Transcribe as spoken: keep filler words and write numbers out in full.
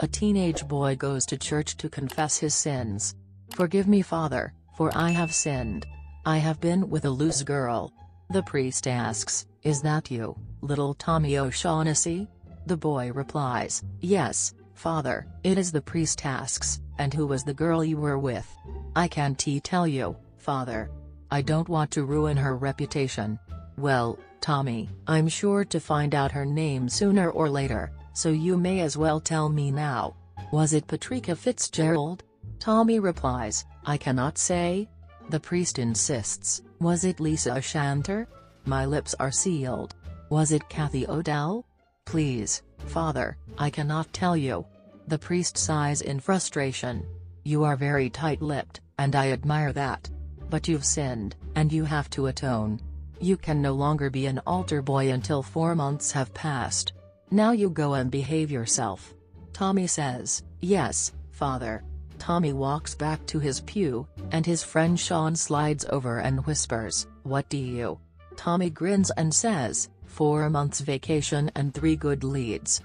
A teenage boy goes to church to confess his sins. "Forgive me, Father, for I have sinned. I have been with a loose girl." The priest asks, "Is that you, little Tommy O'Shaughnessy?" The boy replies, "Yes, Father, it is." The priest asks, "And who was the girl you were with?" "I can't tell you, Father. I don't want to ruin her reputation." "Well, Tommy, I'm sure to find out her name sooner or later, so you may as well tell me now. Was it Patricia Fitzgerald?" Tommy replies, "I cannot say." The priest insists, "Was it Lisa Ashanter?" "My lips are sealed." "Was it Kathy O'Dell?" "Please, Father, I cannot tell you." The priest sighs in frustration. "You are very tight-lipped, and I admire that. But you've sinned, and you have to atone. You can no longer be an altar boy until four months have passed. Now you go and behave yourself." Tommy says, "Yes, Father." Tommy walks back to his pew, and his friend Sean slides over and whispers, "What do you?" Tommy grins and says, "Four months vacation and three good leads."